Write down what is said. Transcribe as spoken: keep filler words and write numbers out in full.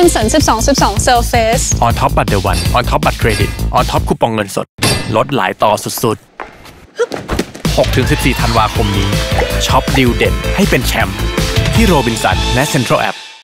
Robinson สิบสอง สิบสอง Surface On Top บัตรเดอะวัน On Top บัตรเครดิต On Top คูปองเงินสดลดหลายต่อสุดๆ หกถึงสิบสี่ ธันวาคมนี้ช็อปดีลเด่นให้เป็นแชมป์ที่ Robinson และ Central App